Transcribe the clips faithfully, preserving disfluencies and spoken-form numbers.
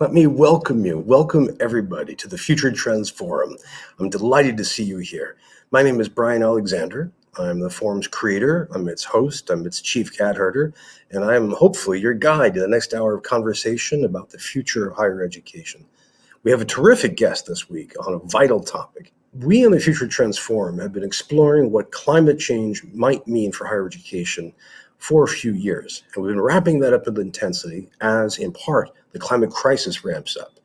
Let me welcome you, welcome everybody to the Future Trends Forum. I'm delighted to see you here. My name is Bryan Alexander. I'm the forum's creator, I'm its host, I'm its chief cat herder, and I'm hopefully your guide to the next hour of conversation about the future of higher education. We have a terrific guest this week on a vital topic. We on the Future Trends Forum have been exploring what climate change might mean for higher education for a few years, and we've been wrapping that up with intensity as, in part, the climate crisis ramps up.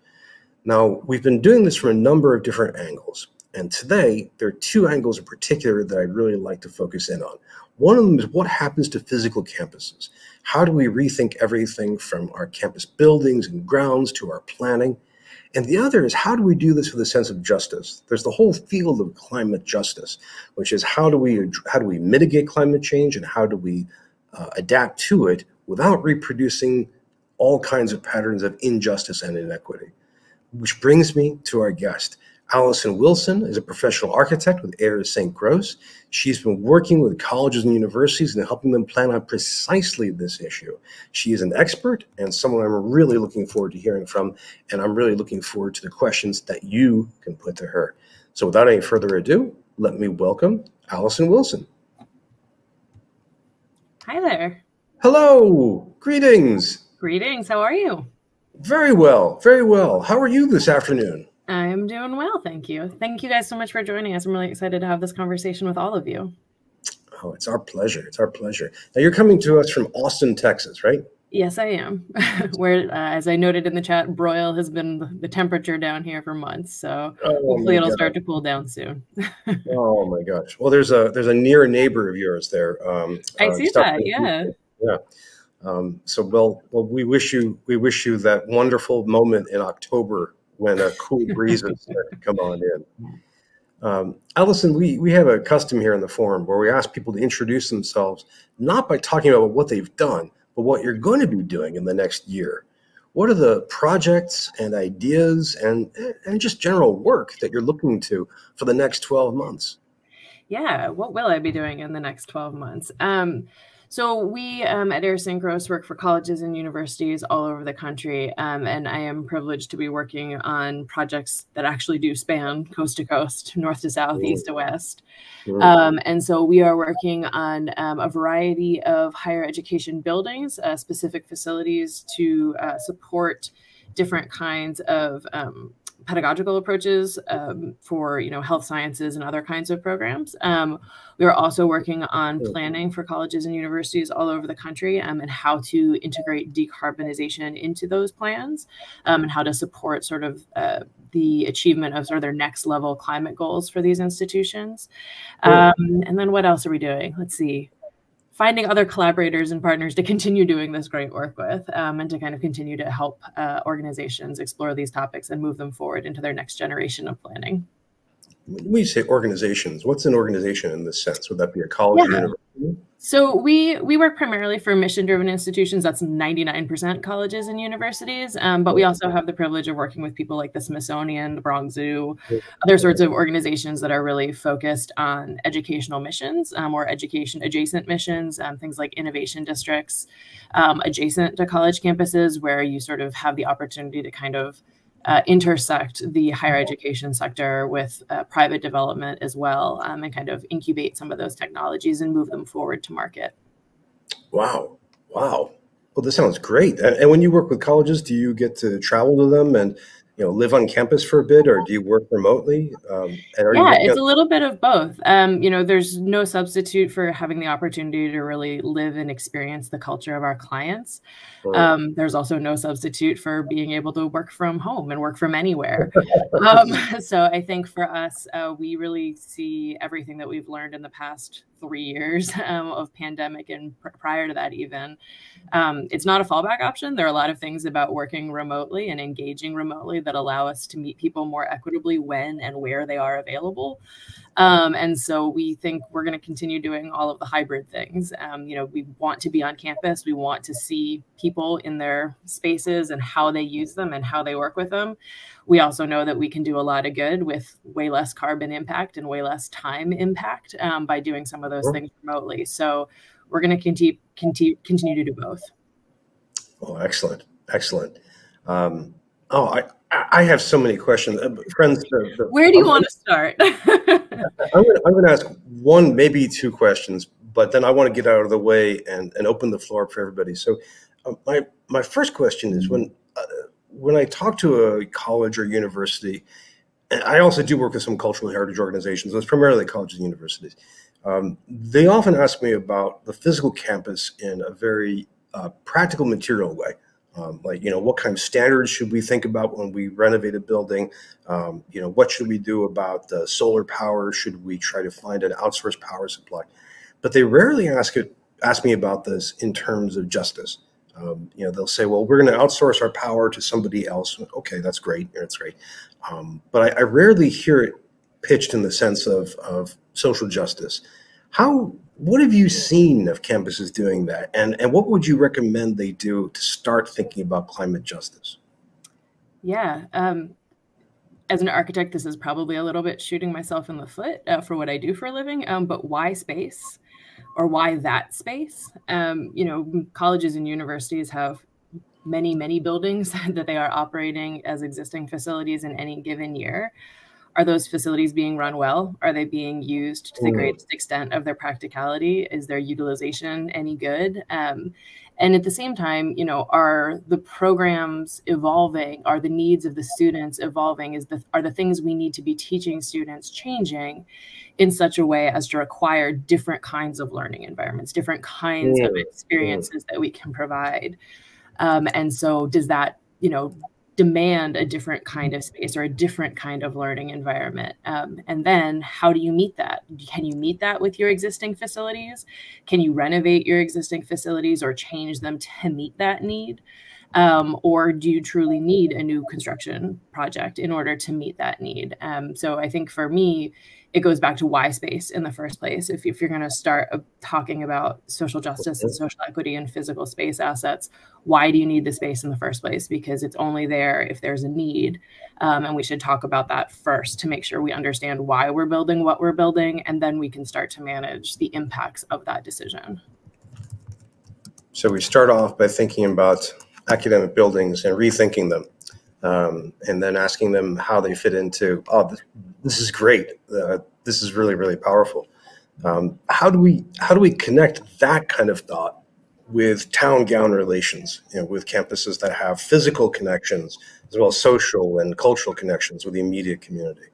Now, we've been doing this from a number of different angles, and today there are two angles in particular that I'd really like to focus in on. One of them is what happens to physical campuses. How do we rethink everything from our campus buildings and grounds to our planning? And the other is, how do we do this with a sense of justice? There's the whole field of climate justice, which is how do we, how do we mitigate climate change and how do we uh, adapt to it without reproducing all kinds of patterns of injustice and inequity. Which brings me to our guest. Allison Wilson is a professional architect with Ayers Saint Gross. She's been working with colleges and universities and helping them plan on precisely this issue. She is an expert and someone I'm really looking forward to hearing from, and I'm really looking forward to the questions that you can put to her. So without any further ado, let me welcome Allison Wilson. Hi there. Hello, greetings. Greetings. How are you? Very well. Very well. How are you this afternoon? I'm doing well. Thank you. Thank you guys so much for joining us. I'm really excited to have this conversation with all of you. Oh, it's our pleasure. It's our pleasure. Now, you're coming to us from Austin, Texas, right? Yes, I am. Where, uh, as I noted in the chat, broil has been the temperature down here for months. So oh, hopefully it'll God. start to cool down soon. Oh, my gosh. Well, there's a there's a near neighbor of yours there. Um, I uh, see that. Yeah. Yeah. Um, so, well, well, we wish you we wish you that wonderful moment in October when a cool breezes start to come on in. Um, Allison, we, we have a custom here in the forum where we ask people to introduce themselves, not by talking about what they've done, but what you're going to be doing in the next year. What are the projects and ideas and, and just general work that you're looking to for the next twelve months? Yeah, what will I be doing in the next twelve months? Um, So we um, at Ayers Saint Gross work for colleges and universities all over the country, um, and I am privileged to be working on projects that actually do span coast to coast, north to south, mm-hmm. east to west. Mm-hmm. Um, and so we are working on um, a variety of higher education buildings, uh, specific facilities to uh, support different kinds of um, pedagogical approaches um, for, you know, health sciences and other kinds of programs. Um, we are also working on planning for colleges and universities all over the country um, and how to integrate decarbonization into those plans um, and how to support sort of uh, the achievement of sort of their next level climate goals for these institutions. Um, and then what else are we doing? Let's see. Finding other collaborators and partners to continue doing this great work with um, and to kind of continue to help uh, organizations explore these topics and move them forward into their next generation of planning. When you say organizations, what's an organization in this sense? Would that be a college or university? Yeah. So we, we work primarily for mission-driven institutions. That's ninety-nine percent colleges and universities, um, but we also have the privilege of working with people like the Smithsonian, the Bronx Zoo, other sorts of organizations that are really focused on educational missions um, or education-adjacent missions, um, things like innovation districts um, adjacent to college campuses where you sort of have the opportunity to kind of Uh, intersect the higher education sector with uh, private development as well um, and kind of incubate some of those technologies and move them forward to market. Wow. Wow. Well, this sounds great. And, and when you work with colleges, do you get to travel to them and, you know, live on campus for a bit, or do you work remotely? Um, and are yeah, you it's a little bit of both. Um, you know, there's no substitute for having the opportunity to really live and experience the culture of our clients. Um, there's also no substitute for being able to work from home and work from anywhere. Um, so I think for us, uh, we really see everything that we've learned in the past three years um, of pandemic and pr prior to that even. Um, it's not a fallback option. There are a lot of things about working remotely and engaging remotely that allow us to meet people more equitably when and where they are available. Um, and so we think we're going to continue doing all of the hybrid things. Um, you know, we want to be on campus. We want to see people in their spaces and how they use them and how they work with them. We also know that we can do a lot of good with way less carbon impact and way less time impact um, by doing some of those things remotely. So we're going to continue, continue, continue to do both. Oh, excellent. Excellent. Um, Oh, I, I have so many questions. Uh, friends, the, the, where do you I'm, want to start? I'm going to ask one, maybe two questions, but then I want to get out of the way and, and open the floor for everybody. So uh, my, my first question is, when, uh, when I talk to a college or university, and I also do work with some cultural heritage organizations, so it's primarily colleges and universities, um, they often ask me about the physical campus in a very uh, practical material way. Um, like, you know, what kind of standards should we think about when we renovate a building? Um, you know, what should we do about uh, solar power? Should we try to find an outsourced power supply? But they rarely ask it, ask me about this in terms of justice. Um, you know, they'll say, well, we're going to outsource our power to somebody else. Okay, that's great. That's great. Um, but I, I rarely hear it pitched in the sense of, of social justice. How, what have you seen of campuses doing that? And, and what would you recommend they do to start thinking about climate justice? Yeah, um, as an architect, this is probably a little bit shooting myself in the foot uh, for what I do for a living, um, but why space? Or why that space? Um, you know, colleges and universities have many, many buildings that they are operating as existing facilities in any given year. Are those facilities being run well? Are they being used to the greatest extent of their practicality? Is their utilization any good? Um, and at the same time, you know, are the programs evolving? Are the needs of the students evolving? Is the, are the things we need to be teaching students changing in such a way as to require different kinds of learning environments, different kinds yeah. of experiences yeah. that we can provide? Um, and so does that, you know, demand a different kind of space or a different kind of learning environment? Um, and then how do you meet that? Can you meet that with your existing facilities? Can you renovate your existing facilities or change them to meet that need? Um, or do you truly need a new construction project in order to meet that need? Um, so I think for me, it goes back to why space in the first place. If, if you're going to start uh, talking about social justice and social equity and physical space assets, why do you need the space in the first place? Because it's only there if there's a need. Um, and we should talk about that first to make sure we understand why we're building what we're building, and then we can start to manage the impacts of that decision. So we start off by thinking about academic buildings and rethinking them. Um, and then asking them how they fit into, oh, this, this is great. Uh, this is really, really powerful. Um, how do we how do we connect that kind of thought with town-gown relations, you know, with campuses that have physical connections as well as social and cultural connections with the immediate community?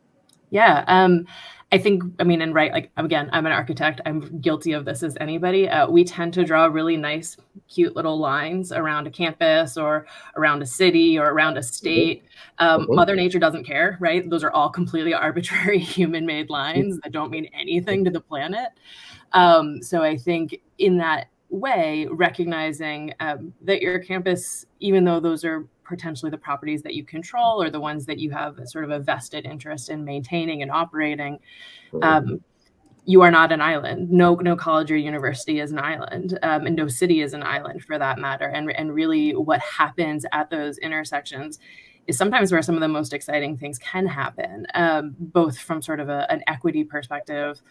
Yeah. Um, I think, I mean, and right, like, again, I'm an architect. I'm guilty of this as anybody. Uh, we tend to draw really nice, cute little lines around a campus or around a city or around a state. Um, mm-hmm. Mother Nature doesn't care, right? Those are all completely arbitrary human-made lines that don't mean anything to the planet. Um, so I think in that way, recognizing um, that your campus, even though those are potentially the properties that you control or the ones that you have sort of a vested interest in maintaining and operating, um, you are not an island. No, no college or university is an island, um, and no city is an island for that matter. And, and really what happens at those intersections is sometimes where some of the most exciting things can happen, um, both from sort of a, an equity perspective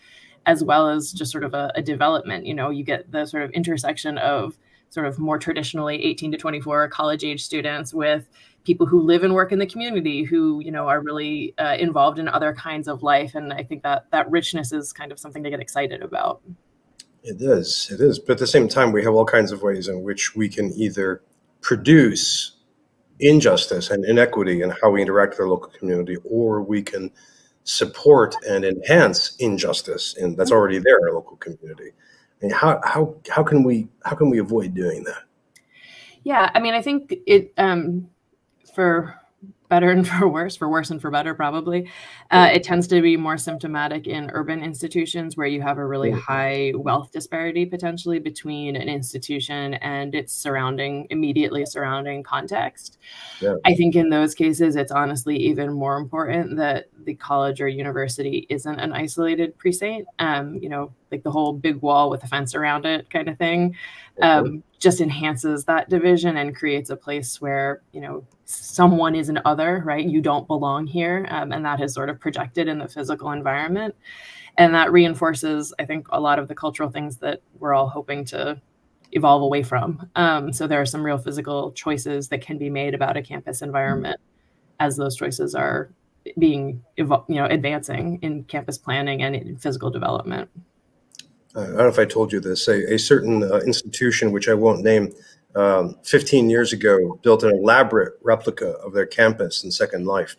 as well as just sort of a, a development. You know, you get the sort of intersection of sort of more traditionally eighteen to twenty-four college age students with people who live and work in the community, who, you know, are really uh, involved in other kinds of life. And I think that that richness is kind of something to get excited about. It is, it is. But at the same time, we have all kinds of ways in which we can either produce injustice and inequity in how we interact with our local community, or we can support and enhance injustice and that's already there in our local community. And how, how, how can we, how can we avoid doing that? Yeah, I mean, I think it, um, for better and for worse, for worse and for better, probably, uh, it tends to be more symptomatic in urban institutions where you have a really high wealth disparity potentially between an institution and its surrounding, immediately surrounding context. Yeah. I think in those cases, it's honestly even more important that the college or university isn't an isolated precinct, um, you know, like the whole big wall with a fence around it kind of thing, um, just enhances that division and creates a place where, you know, someone is an other, right? You don't belong here. Um, and that is sort of projected in the physical environment. And that reinforces, I think, a lot of the cultural things that we're all hoping to evolve away from. Um, so there are some real physical choices that can be made about a campus environment. Mm-hmm. as those choices are being, you know, advancing in campus planning and in physical development. I don't know if I told you this, a, a certain uh, institution, which I won't name, um, fifteen years ago built an elaborate replica of their campus in Second Life.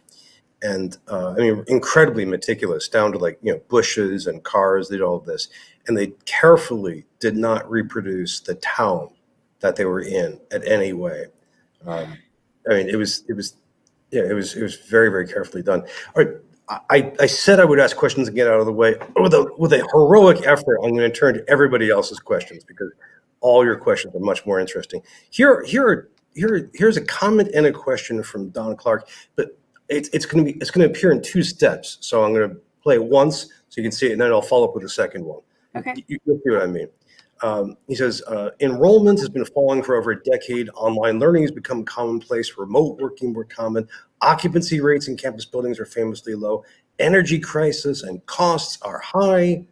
And uh, I mean, incredibly meticulous, down to like, you know, bushes and cars, they did all of this. And they carefully did not reproduce the town that they were in at any way. Um, I mean, it was, it was, yeah, it was, it was very, very carefully done. All right. I, I said I would ask questions and get out of the way. With a, with a heroic effort, I'm going to turn to everybody else's questions because all your questions are much more interesting. Here, here, here, here's a comment and a question from Don Clark, but it's it's going to be it's going to appear in two steps. So I'm going to play it once so you can see it, and then I'll follow up with the second one. Okay, you, you'll see what I mean. Um, he says, uh, enrollment has been falling for over a decade. Online learning has become commonplace. Remote working more common. Occupancy rates in campus buildings are famously low. Energy crisis and costs are high.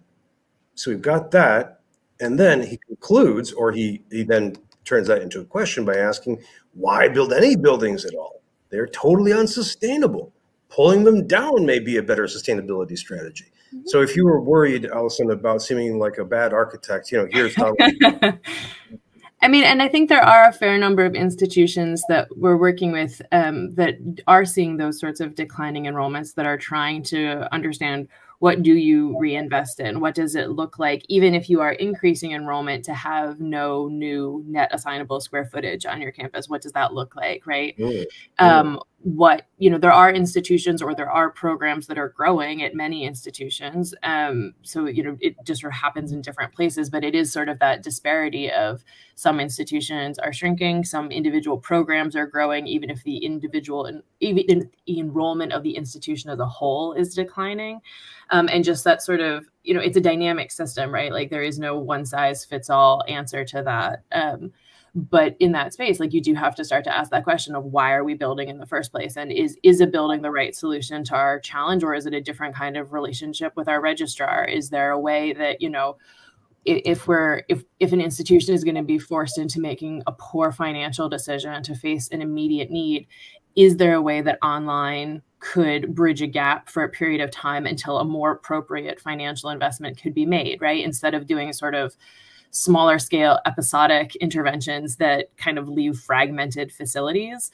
So we've got that. And then he concludes, or he, he then turns that into a question by asking, why build any buildings at all? They're totally unsustainable. Pulling them down may be a better sustainability strategy. Mm-hmm. So if you were worried, Allison, about seeming like a bad architect, you know, here's how. I mean, and I think there are a fair number of institutions that we're working with um, that are seeing those sorts of declining enrollments that are trying to understand what do you reinvest in? What does it look like, even if you are increasing enrollment, to have no new net assignable square footage on your campus? What does that look like, right? Mm-hmm. Um, what, you know, there are institutions or there are programs that are growing at many institutions. Um, so, you know, it just sort of happens in different places, but it is sort of that disparity of some institutions are shrinking, some individual programs are growing, even if the individual and even the enrollment of the institution as a whole is declining. Um, and just that sort of, you know, it's a dynamic system, right? Like there is no one size fits all answer to that. Um, But in that space, like you do have to start to ask that question of why are we building in the first place? And is is a building the right solution to our challenge, or is it a different kind of relationship with our registrar? Is there a way that, you know, if we're if if an institution is going to be forced into making a poor financial decision to face an immediate need, is there a way that online could bridge a gap for a period of time until a more appropriate financial investment could be made, right? Instead of doing a sort of smaller scale episodic interventions that kind of leave fragmented facilities.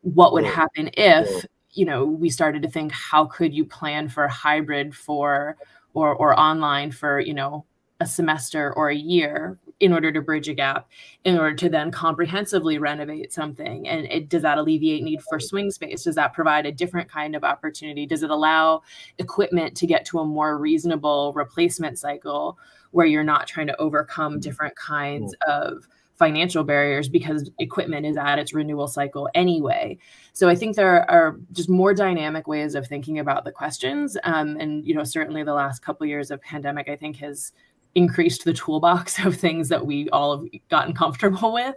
What would happen if, you know, we started to think, how could you plan for hybrid for, or, or online for, you know, a semester or a year in order to bridge a gap, in order to then comprehensively renovate something? And it, does that alleviate need for swing space? Does that provide a different kind of opportunity? Does it allow equipment to get to a more reasonable replacement cycle where you're not trying to overcome different kinds of financial barriers because equipment is at its renewal cycle anyway? So I think there are just more dynamic ways of thinking about the questions. Um, and, you know, certainly the last couple of years of pandemic, I think has increased the toolbox of things that we all have gotten comfortable with.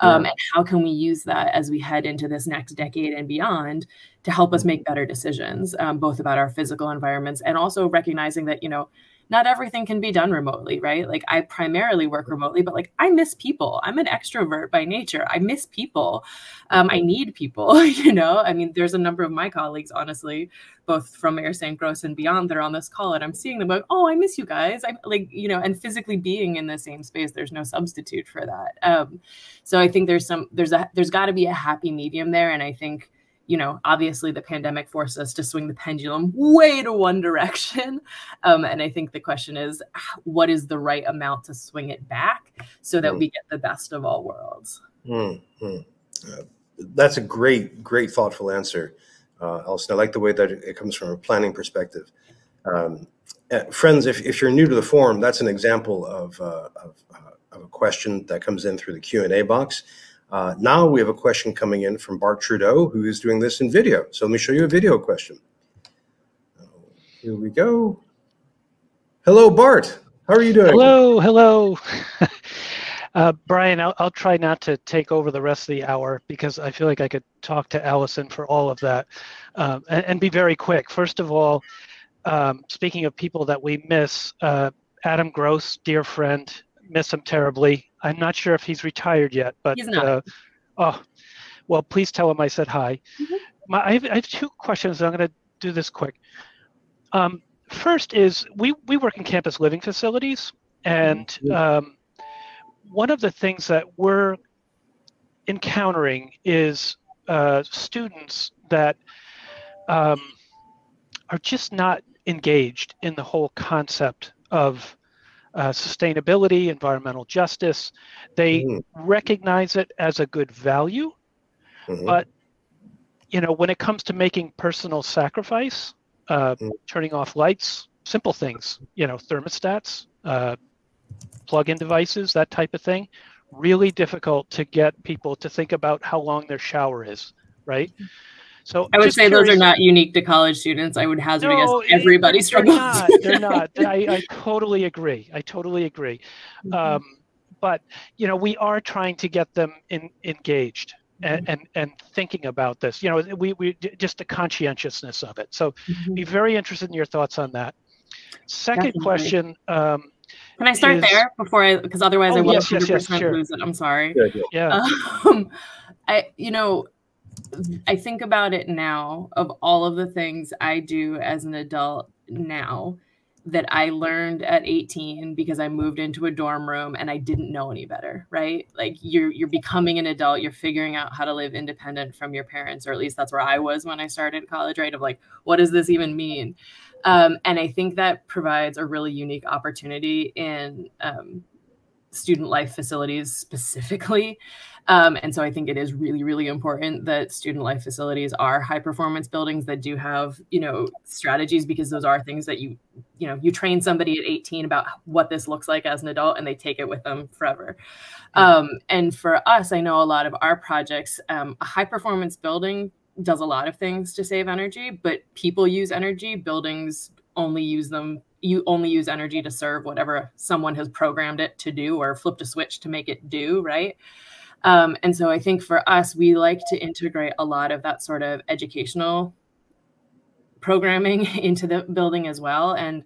Um, yeah. And how can we use that as we head into this next decade and beyond to help us make better decisions, um, both about our physical environments and also recognizing that, you know, not everything can be done remotely, right? Like I primarily work remotely, but like I miss people. I'm an extrovert by nature. I miss people. Um, I need people, you know? I mean, there's a number of my colleagues, honestly, both from Ayers Saint Gross and beyond that are on this call, and I'm seeing them like, oh, I miss you guys. I'm like, you know, and physically being in the same space, there's no substitute for that. Um, so I think there's some, there's a, there's gotta be a happy medium there. And I think, you know, obviously the pandemic forced us to swing the pendulum way to one direction. Um, and I think the question is, what is the right amount to swing it back so that mm. we get the best of all worlds? Mm-hmm. Uh, that's a great, great thoughtful answer, uh, Allison. I like the way that it comes from a planning perspective. Um, friends, if, if you're new to the forum, that's an example of, uh, of, uh, of a question that comes in through the Q and A box. Uh, now we have a question coming in from Bart Trudeau, who is doing this in video. So let me show you a video question. Here we go. Hello, Bart. How are you doing? Hello, hello. uh, Bryan, I'll, I'll try not to take over the rest of the hour because I feel like I could talk to Allison for all of that um, and, and be very quick. First of all, um, speaking of people that we miss, uh, Adam Gross, dear friend, miss him terribly. I'm not sure if he's retired yet, but uh, oh, well, please tell him I said hi. Mm-hmm. my, I, have, I have two questions. I'm going to do this quick. Um, first is we, we work in campus living facilities, and um, one of the things that we're encountering is uh, students that um, are just not engaged in the whole concept of uh, sustainability, environmental justice. They mm-hmm. recognize it as a good value, mm-hmm. but you know, when it comes to making personal sacrifice, uh, mm-hmm. turning off lights, simple things, you know, thermostats, uh, plug-in devices, that type of thing, really difficult to get people to think about how long their shower is, right? Mm-hmm. So I would say curious. Those are not unique to college students. I would hazard no, guess everybody struggles. They're not. They're not. I, I totally agree. I totally agree. Mm-hmm. Um, but you know, we are trying to get them in, engaged and, mm-hmm. and and thinking about this. You know, we we just the conscientiousness of it. So, mm-hmm. be very interested in your thoughts on that. Second Definitely. question. Um, Can I start is, there before I? Because otherwise, oh, I will yes, one hundred percent yes, yes, sure. lose it. I'm sorry. Yeah. yeah. yeah. Um, I you know. I think about it now, of all of the things I do as an adult now that I learned at eighteen because I moved into a dorm room and I didn't know any better, right? Like you're, you're becoming an adult, you're figuring out how to live independent from your parents, or at least that's where I was when I started college, right? Of like, what does this even mean? Um, and I think that provides a really unique opportunity in um, student life facilities specifically. Um, and so I think it is really, really important that student life facilities are high performance buildings that do have, you know, strategies, because those are things that you, you know, you train somebody at eighteen about what this looks like as an adult and they take it with them forever. Um, and for us, I know a lot of our projects, um, a high performance building does a lot of things to save energy, but people use energy, buildings only use them. You only use energy to serve whatever someone has programmed it to do or flipped a switch to make it do, right? Um, and so I think for us, we like to integrate a lot of that sort of educational programming into the building as well. And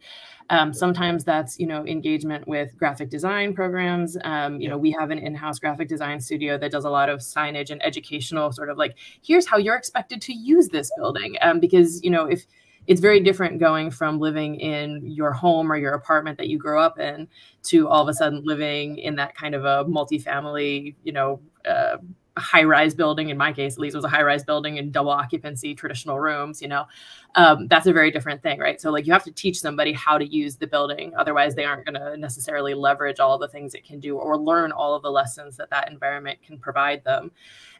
um, sometimes that's, you know, engagement with graphic design programs. Um, you know, we have an in-house graphic design studio that does a lot of signage and educational sort of like, here's how you're expected to use this building. Um, because, you know, if it's very different going from living in your home or your apartment that you grew up in to all of a sudden living in that kind of a multifamily, you know, uh, high-rise building. In my case, at least it was a high-rise building in double occupancy, traditional rooms, you know, um, that's a very different thing, right? So like you have to teach somebody how to use the building. Otherwise, they aren't going to necessarily leverage all the things it can do or learn all of the lessons that that environment can provide them.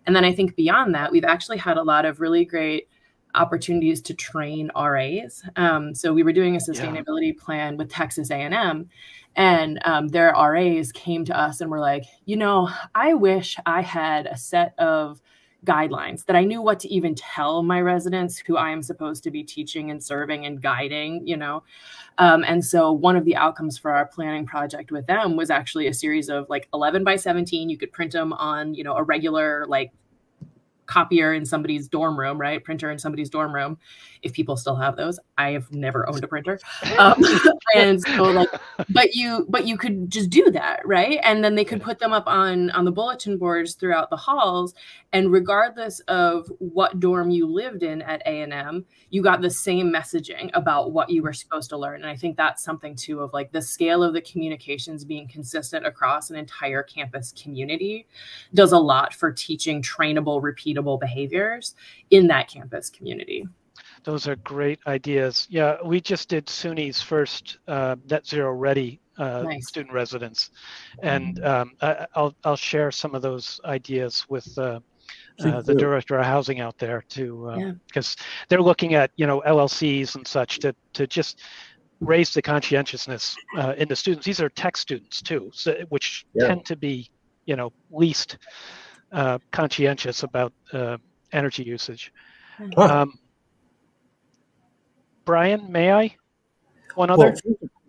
And then I think beyond that, we've actually had a lot of really great opportunities to train R As. Um, so we were doing a sustainability yeah. plan with Texas A and M, and um, their R As came to us and were like, you know, I wish I had a set of guidelines that I knew what to even tell my residents who I am supposed to be teaching and serving and guiding, you know? Um, and so one of the outcomes for our planning project with them was actually a series of like eleven by seventeen, you could print them on, you know, a regular like copier in somebody's dorm room, right? Printer in somebody's dorm room. If people still have those, I have never owned a printer. Um, and so like, but you, but you could just do that, right? And then they could put them up on, on the bulletin boards throughout the halls. And regardless of what dorm you lived in at A and M, you got the same messaging about what you were supposed to learn. And I think that's something too, of like the scale of the communications being consistent across an entire campus community does a lot for teaching trainable, repeatable behaviors in that campus community. Those are great ideas. Yeah, we just did SUNY's first uh, Net Zero Ready uh, nice. student residence, and um, I, I'll I'll share some of those ideas with uh, uh, the director of housing out there too, because uh, yeah. they're looking at you know L L Cs and such to to just raise the conscientiousness uh, in the students. These are tech students too, so, which yeah. tend to be you know least. Uh, conscientious about uh, energy usage. Huh. Um, Bryan, may I? One other?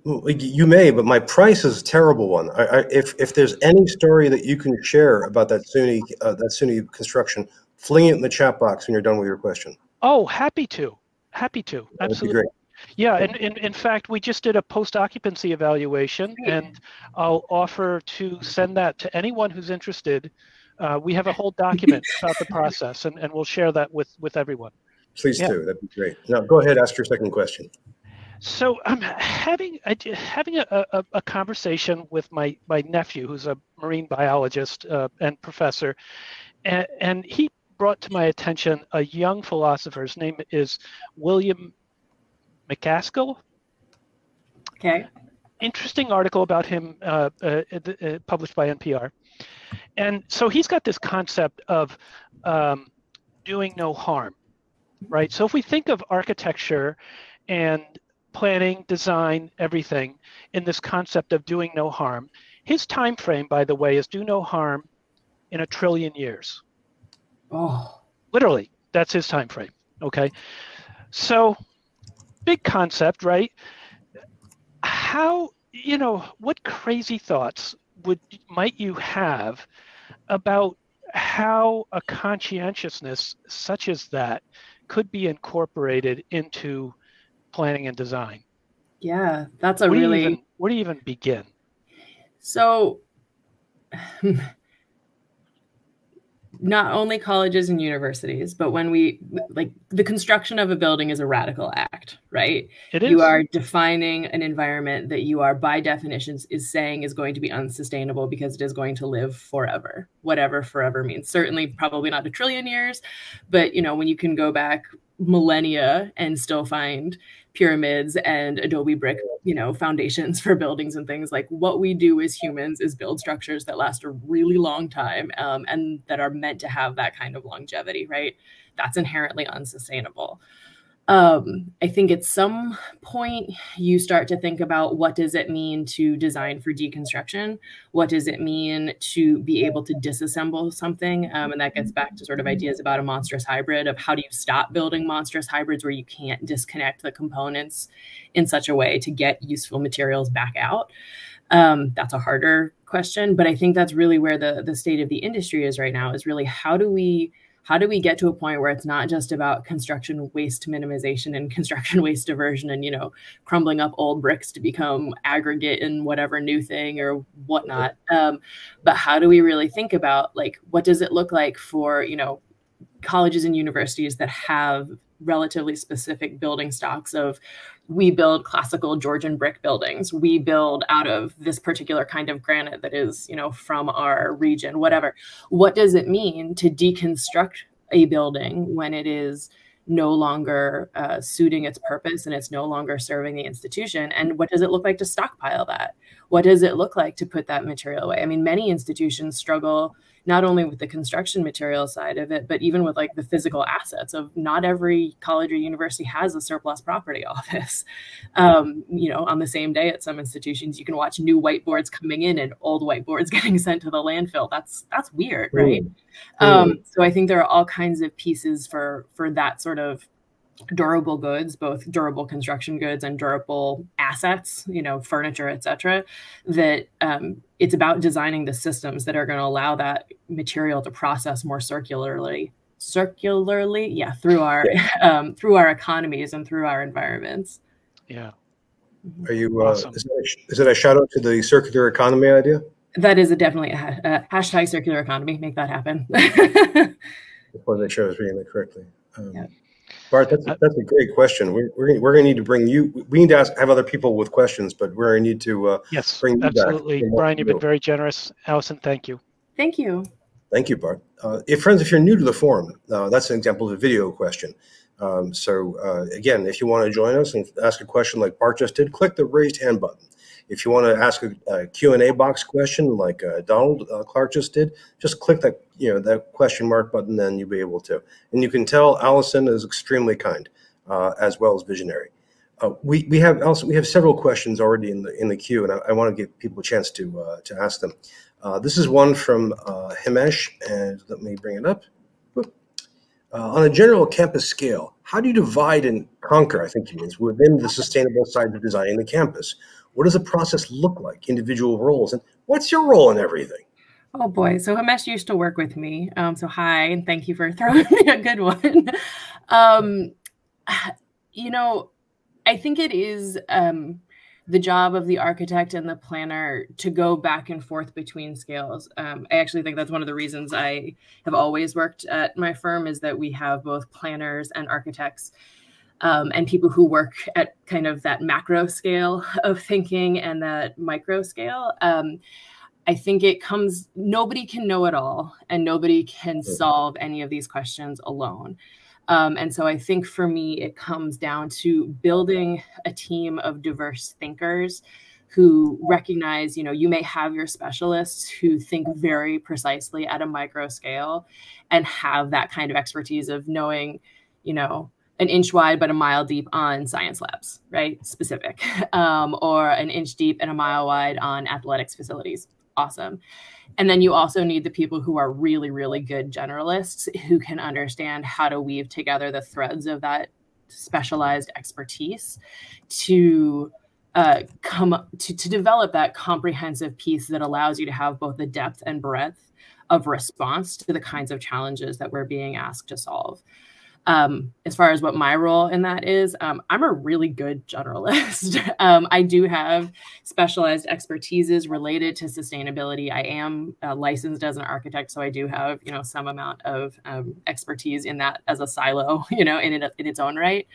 Well, you may, but my price is a terrible one. I, I, if if there's any story that you can share about that SUNY uh, that SUNY construction, fling it in the chat box when you're done with your question. Oh, happy to, happy to, absolutely. That'd be great. Yeah, and in, in fact, we just did a post-occupancy evaluation, and I'll offer to send that to anyone who's interested. Uh, we have a whole document about the process, and, and we'll share that with, with everyone. Please yeah. do. That'd be great. Now, go ahead. Ask your second question. So I'm having I, having a, a, a conversation with my, my nephew, who's a marine biologist uh, and professor, and, and he brought to my attention a young philosopher. His name is William MacAskill. Okay. Interesting article about him uh, uh, uh, published by N P R. And so he's got this concept of um, doing no harm, right? So if we think of architecture and planning, design, everything in this concept of doing no harm, his time frame, by the way, is do no harm in a trillion years. Oh, literally, that's his time frame. Okay, so big concept, right? How, you know, what crazy thoughts would might you have about how a conscientiousness such as that could be incorporated into planning and design? Yeah, that's a where really. Do you even, where do you even begin? So. Not only colleges and universities, but when we, like, the construction of a building is a radical act, right? It is. You are defining an environment that you are, by definitions, is saying is going to be unsustainable because it is going to live forever, whatever forever means. Certainly, probably not a trillion years, but, you know, when you can go back millennia and still find pyramids and adobe brick, you know, foundations for buildings and things, like what we do as humans is build structures that last a really long time um, and that are meant to have that kind of longevity, right? That's inherently unsustainable. Um, I think at some point you start to think about what does it mean to design for deconstruction? What does it mean to be able to disassemble something? Um, and that gets back to sort of ideas about a monstrous hybrid of how do you stop building monstrous hybrids where you can't disconnect the components in such a way to get useful materials back out? Um, that's a harder question, but I think that's really where the, the state of the industry is right now, is really how do we How do we get to a point where it's not just about construction waste minimization and construction waste diversion and, you know, crumbling up old bricks to become aggregate and whatever new thing or whatnot? Um, but how do we really think about, like, what does it look like for, you know, colleges and universities that have relatively specific building stocks of, we build classical Georgian brick buildings, we build out of this particular kind of granite that is, you know, from our region, whatever. What does it mean to deconstruct a building when it is no longer uh, suiting its purpose and it's no longer serving the institution? And what does it look like to stockpile that? What does it look like to put that material away? I mean, many institutions struggle not only with the construction material side of it, but even with, like, the physical assets of, not every college or university has a surplus property office. Um, you know, on the same day at some institutions, you can watch new whiteboards coming in and old whiteboards getting sent to the landfill. That's that's weird, right? Mm-hmm. Um, so I think there are all kinds of pieces for, for that sort of durable goods, both durable construction goods and durable assets, you know, furniture, et cetera, that um, it's about designing the systems that are going to allow that material to process more circularly, circularly, yeah, through our um, through our economies and through our environments. Yeah. Are you, uh, awesome. is, that a, is that a shout out to the circular economy idea? That is a definitely a, a hashtag circular economy. Make that happen. Before they show us reading it correctly. Um, yeah. Bart, that's a, that's a great question. We're we're, we're going to need to bring you. We need to ask, have other people with questions, but we're going to need to uh, yes, bring you absolutely. Back. Bryan, you've been very generous. Allison, thank you. Thank you. Thank you, Bart. Uh, if friends, if you're new to the forum, uh, that's an example of a video question. Um, so uh, again, if you want to join us and ask a question like Bart just did, click the raised hand button. If you want to ask a, a Q and A box question like uh, Donald uh, Clark just did, just click that, you know, that question mark button, and you'll be able to. And you can tell Allison is extremely kind, uh, as well as visionary. Uh, we we have also we have several questions already in the in the queue, and I, I want to give people a chance to uh, to ask them. Uh, this is one from uh, Himesh, and let me bring it up. Uh, on a general campus scale, how do you divide and conquer, I think he means, within the sustainable side of designing the campus? What does the process look like, individual roles, and what's your role in everything? Oh, boy. So Himesh used to work with me. Um, so hi, and thank you for throwing me a good one. Um, you know, I think it is um, the job of the architect and the planner to go back and forth between scales. Um, I actually think that's one of the reasons I have always worked at my firm, is that we have both planners and architects um, and people who work at kind of that macro scale of thinking and that micro scale. Um, I think it comes, nobody can know it all and nobody can solve any of these questions alone. Um, and so I think for me, it comes down to building a team of diverse thinkers who recognize, you know, you may have your specialists who think very precisely at a micro scale and have that kind of expertise of knowing, you know, an inch wide but a mile deep on science labs, right? Specific, um, or an inch deep and a mile wide on athletics facilities. Awesome. And then you also need the people who are really, really good generalists who can understand how to weave together the threads of that specialized expertise to uh, come to, to develop that comprehensive piece that allows you to have both the depth and breadth of response to the kinds of challenges that we're being asked to solve. Um, as far as what my role in that is, um, I'm a really good generalist. um, I do have specialized expertises related to sustainability. I am uh, licensed as an architect, so I do have, you know, some amount of um, expertise in that as a silo, you know, in, it, in its own right.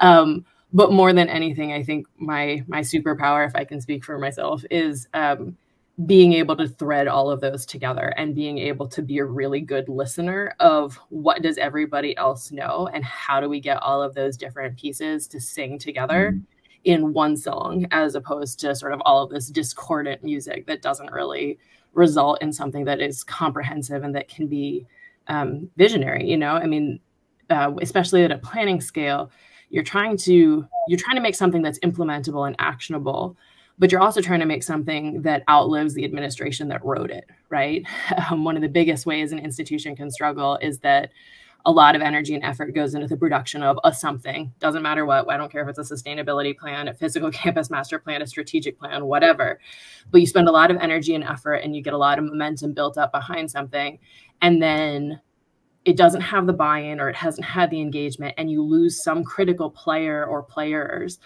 Um, but more than anything, I think my, my superpower, if I can speak for myself, is um, being able to thread all of those together and being able to be a really good listener of what does everybody else know and how do we get all of those different pieces to sing together in one song, as opposed to sort of all of this discordant music that doesn't really result in something that is comprehensive and that can be um, visionary. You know, I mean, uh, especially at a planning scale, you're trying to you're trying to make something that's implementable and actionable, but you're also trying to make something that outlives the administration that wrote it, right? Um, one of the biggest ways an institution can struggle is that a lot of energy and effort goes into the production of a something, doesn't matter what, I don't care if it's a sustainability plan, a physical campus master plan, a strategic plan, whatever. But you spend a lot of energy and effort and you get a lot of momentum built up behind something, and then it doesn't have the buy-in or it hasn't had the engagement, and you lose some critical player or players.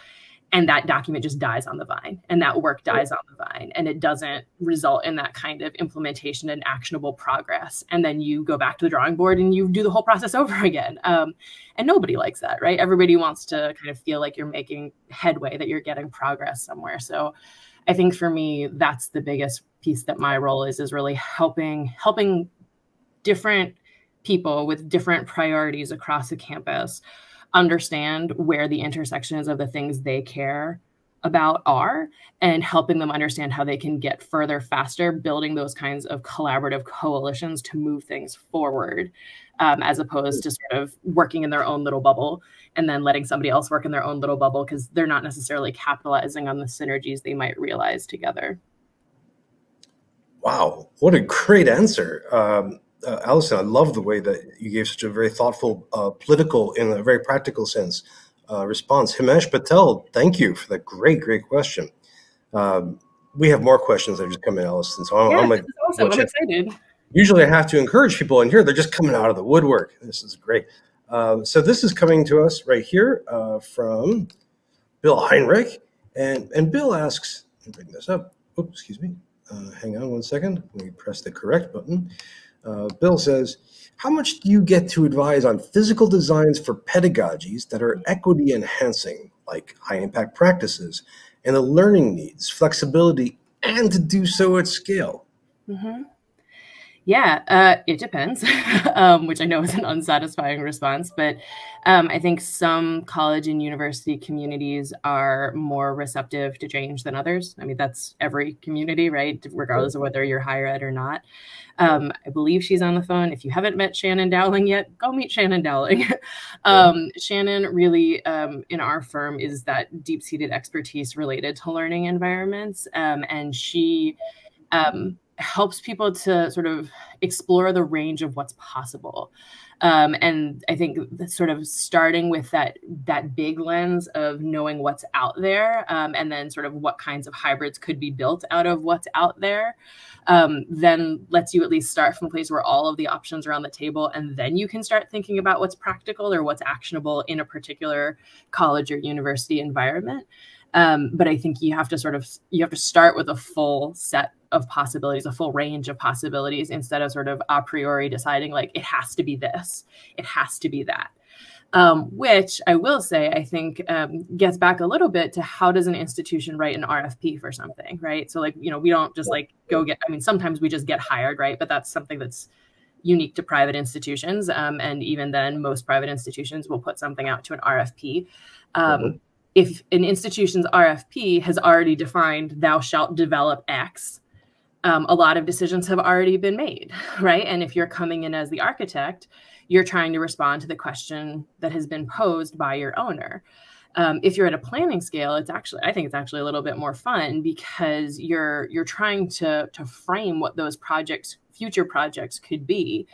And that document just dies on the vine, and that work dies on the vine, and it doesn't result in that kind of implementation and actionable progress. And then you go back to the drawing board and you do the whole process over again. Um, and nobody likes that, right? Everybody wants to kind of feel like you're making headway, that you're getting progress somewhere. So I think for me, that's the biggest piece that my role is, is really helping, helping different people with different priorities across the campus understand where the intersections of the things they care about are, and helping them understand how they can get further faster, building those kinds of collaborative coalitions to move things forward, um, as opposed to sort of working in their own little bubble and then letting somebody else work in their own little bubble because they're not necessarily capitalizing on the synergies they might realize together. Wow, what a great answer. Um, Uh, Allison, I love the way that you gave such a very thoughtful, uh, political, in a very practical sense, uh, response. Himesh Patel, thank you for that great, great question. Um, we have more questions that have just come in, Allison. So I'm, yeah, I'm, like, awesome. I'm excited. Usually I have to encourage people in here. They're just coming out of the woodwork. This is great. Uh, so this is coming to us right here uh, from Bill Heinrich. And, and Bill asks, let me bring this up. Oops, excuse me. Uh, hang on one second. Let me press the correct button. Uh, Bill says, how much do you get to advise on physical designs for pedagogies that are equity enhancing, like high impact practices, and the learning needs, flexibility, and to do so at scale? Mm-hmm. Yeah, uh, it depends, um, which I know is an unsatisfying response, but um, I think some college and university communities are more receptive to change than others. I mean, that's every community, right? Regardless of whether you're higher ed or not. Um, I believe she's on the phone. If you haven't met Shannon Dowling yet, go meet Shannon Dowling. um, Shannon really, um, in our firm, is that deep-seated expertise related to learning environments. Um, and she... Um, helps people to sort of explore the range of what's possible. Um, and I think sort of starting with that, that big lens of knowing what's out there, um, and then sort of what kinds of hybrids could be built out of what's out there, um, then lets you at least start from a place where all of the options are on the table. And then you can start thinking about what's practical or what's actionable in a particular college or university environment. Um, but I think you have to sort of, you have to start with a full set of possibilities, a full range of possibilities, instead of sort of a priori deciding like, it has to be this, it has to be that. Um, which I will say, I think um, gets back a little bit to how does an institution write an R F P for something, right? So like, you know, we don't just like go get, I mean, sometimes we just get hired, right? But that's something that's unique to private institutions. Um, and even then, most private institutions will put something out to an R F P. Um, mm-hmm. If an institution's R F P has already defined, thou shalt develop X, Um, a lot of decisions have already been made, right? And if you're coming in as the architect, you're trying to respond to the question that has been posed by your owner. Um, if you're at a planning scale, it's actually, I think it's actually a little bit more fun, because you're you're trying to to frame what those projects, future projects, could be.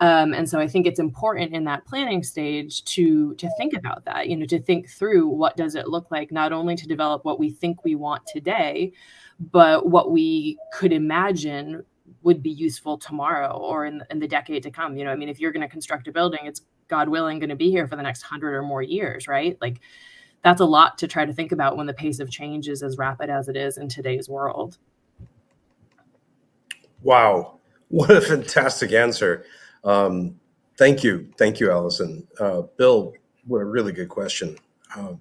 Um, and so I think it's important in that planning stage to to think about that, you know, to think through what does it look like, not only to develop what we think we want today, but what we could imagine would be useful tomorrow or in, in the decade to come. You know, I mean, if you're going to construct a building, it's, God willing, going to be here for the next hundred or more years, right? Like, that's a lot to try to think about when the pace of change is as rapid as it is in today's world. Wow, what a fantastic answer. Um, thank you. Thank you, Allison. Uh, Bill, what a really good question. Uh,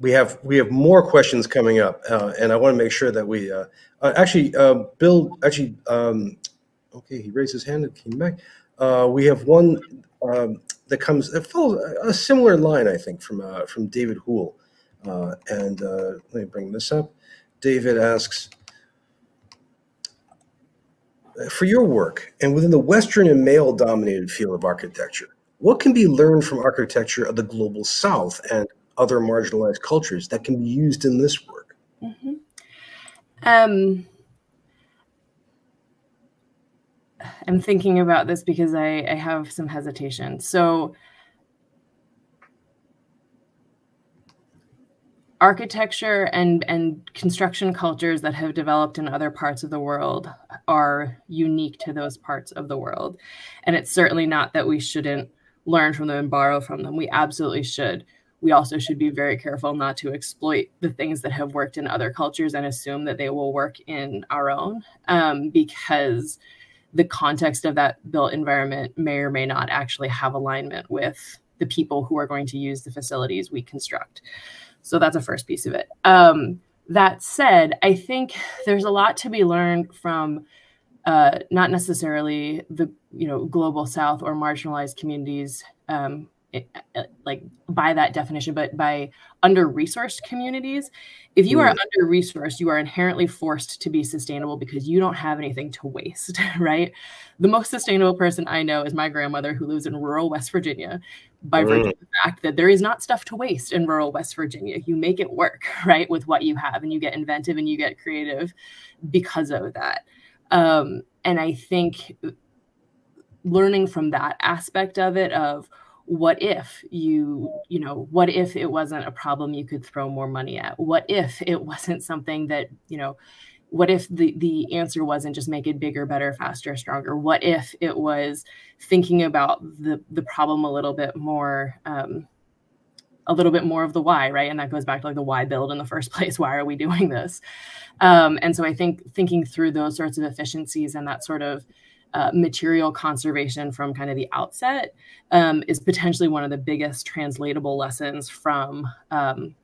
we have we have more questions coming up, uh, and I want to make sure that we uh, uh, actually, uh, Bill, actually, um, okay, he raised his hand and came back. Uh, we have one um, that comes, it follows a similar line, I think, from, uh, from David Huel. Uh, and uh, let me bring this up. David asks, for your work and within the Western and male-dominated field of architecture, what can be learned from architecture of the global South and other marginalized cultures that can be used in this work? Mm-hmm. um, I'm thinking about this because I, I have some hesitation. So architecture and, and construction cultures that have developed in other parts of the world are unique to those parts of the world. And it's certainly not that we shouldn't learn from them and borrow from them. We absolutely should. We also should be very careful not to exploit the things that have worked in other cultures and assume that they will work in our own, um, because the context of that built environment may or may not actually have alignment with the people who are going to use the facilities we construct. So that's a first piece of it. Um, that said, I think there's a lot to be learned from uh, not necessarily the you know global South or marginalized communities, um, it, like by that definition, but by under-resourced communities. If you are under-resourced, you are inherently forced to be sustainable because you don't have anything to waste, right? The most sustainable person I know is my grandmother, who lives in rural West Virginia, by virtue of the fact that there is not stuff to waste in rural West Virginia. You make it work, right, with what you have, and you get inventive and you get creative because of that. Um, and I think learning from that aspect of it, of what if you, you know, what if it wasn't a problem you could throw more money at? What if it wasn't something that, you know, what if the, the answer wasn't just make it bigger, better, faster, stronger? What if it was thinking about the, the problem a little bit more, um, a little bit more of the why, right? And that goes back to like the why build in the first place. Why are we doing this? Um, and so I think thinking through those sorts of efficiencies and that sort of uh, material conservation from kind of the outset um, is potentially one of the biggest translatable lessons from um,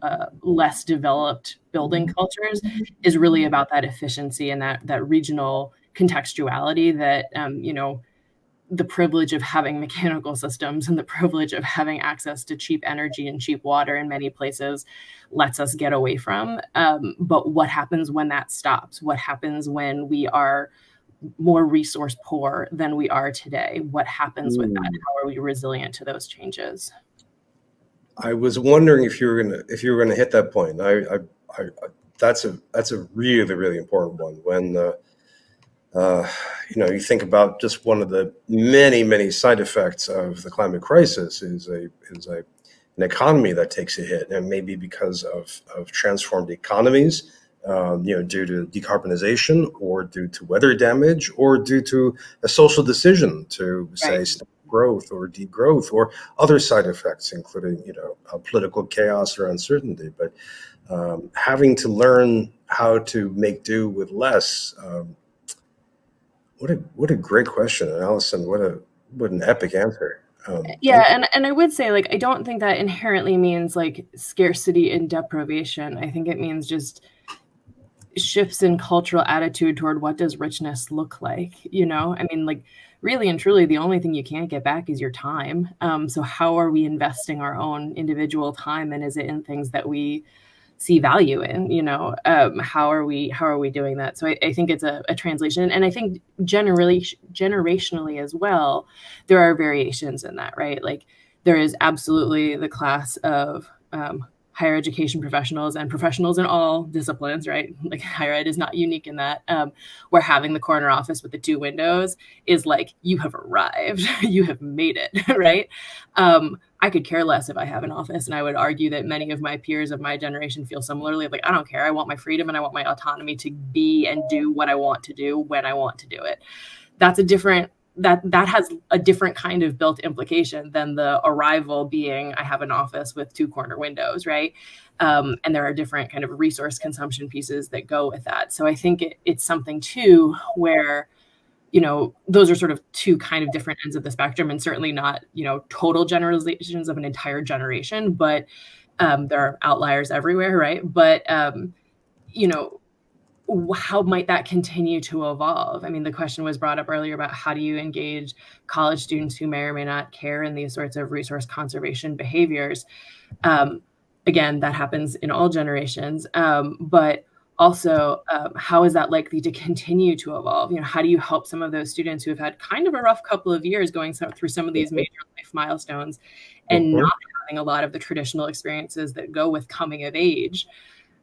Uh, less developed building cultures, is really about that efficiency and that that regional contextuality, that um, you know, the privilege of having mechanical systems and the privilege of having access to cheap energy and cheap water in many places lets us get away from. Um, but what happens when that stops? What happens when we are more resource poor than we are today? What happens with that? How are we resilient to those changes? I was wondering if you were gonna if you were gonna hit that point. I, I, I that's a that's a really really important one. When uh, uh, you know, you think about just one of the many many side effects of the climate crisis is a is a an economy that takes a hit, and maybe because of of transformed economies, um, you know, due to decarbonization or due to weather damage or due to a social decision to say, right, stop growth or degrowth or other side effects, including, you know, uh, political chaos or uncertainty. But um, having to learn how to make do with less, um, what a what a great question, and Allison, what a what an epic answer. Um, yeah, and, and I would say, like, I don't think that inherently means like scarcity and deprivation. I think it means just shifts in cultural attitude toward what does richness look like, you know? I mean, like, really and truly, the only thing you can't get back is your time. Um, so how are we investing our own individual time, and is it in things that we see value in, you know? Um, how are we how are we doing that? So I, I think it's a, a translation, and I think generally generationally as well, there are variations in that, right? Like, there is absolutely the class of um, higher education professionals and professionals in all disciplines, right? Like, higher ed is not unique in that, um, where having the corner office with the two windows is like, you have arrived, you have made it, right? Um, I could care less if I have an office. And I would argue that many of my peers of my generation feel similarly, like, I don't care. I want my freedom and I want my autonomy to be and do what I want to do when I want to do it. That's a different, that that has a different kind of built implication than the arrival being, I have an office with two corner windows, right? Um, and there are different kind of resource consumption pieces that go with that. So I think it, it's something too where, you know, those are sort of two kind of different ends of the spectrum, and certainly not, you know, total generalizations of an entire generation, but um, there are outliers everywhere, right? But, um, you know, how might that continue to evolve? I mean, the question was brought up earlier about how do you engage college students who may or may not care in these sorts of resource conservation behaviors? Um, again, that happens in all generations, um, but also, um, how is that likely to continue to evolve? You know, how do you help some of those students who have had kind of a rough couple of years going through some of these major life milestones and mm-hmm. not having a lot of the traditional experiences that go with coming of age?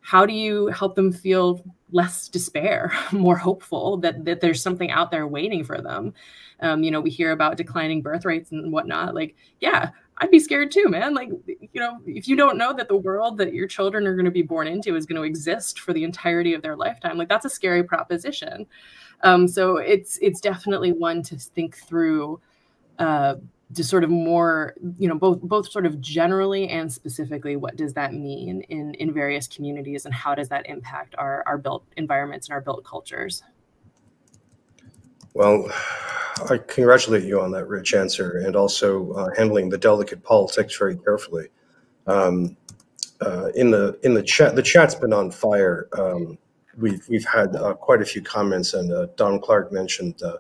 How do you help them feel less despair, more hopeful that, that there's something out there waiting for them? Um, you know, we hear about declining birth rates and whatnot. Like, yeah, I'd be scared too, man. Like, you know, if you don't know that the world that your children are going to be born into is going to exist for the entirety of their lifetime, like, that's a scary proposition. Um, so it's it's definitely one to think through, uh, to sort of more, you know, both both sort of generally and specifically, what does that mean in in various communities, and how does that impact our our built environments and our built cultures? Well, I congratulate you on that rich answer, and also uh, handling the delicate politics very carefully. Um, uh, in the in the chat, the chat's been on fire. Um, we've we've had uh, quite a few comments, and uh, Don Clark mentioned uh,